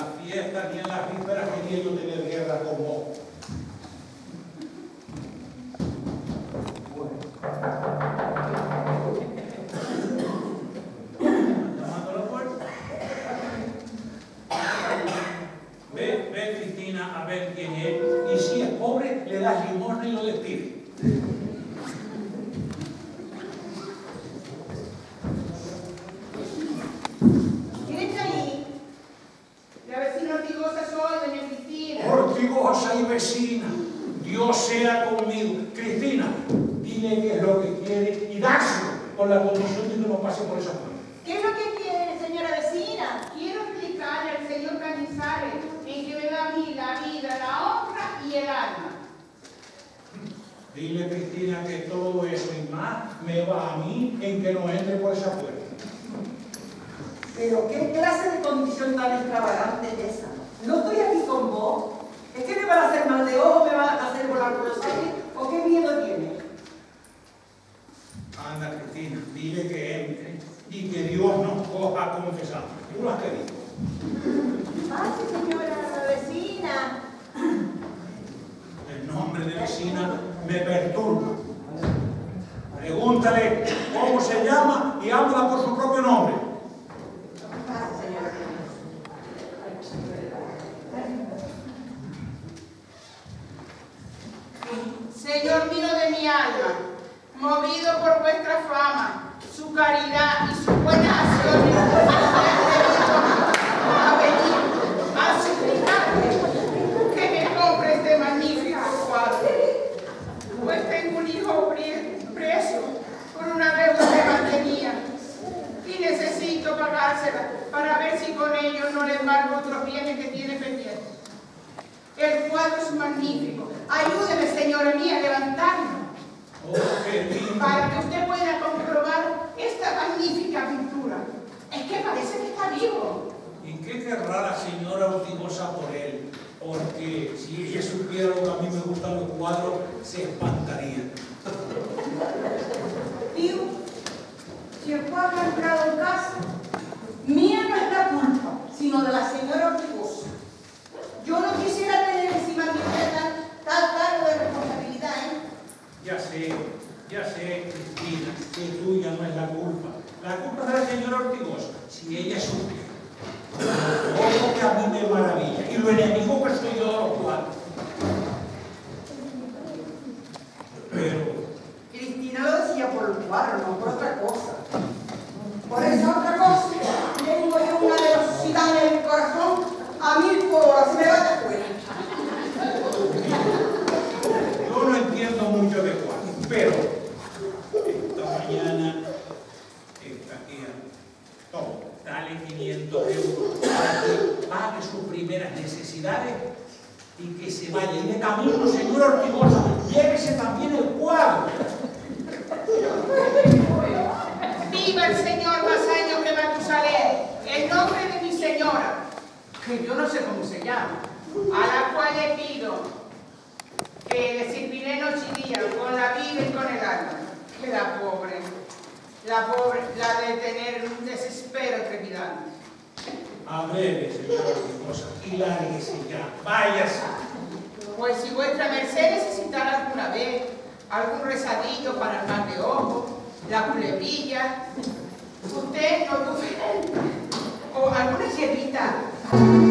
las fiestas, ni en las vísperas queriendo tener guerra con vos. Alguna hierbita.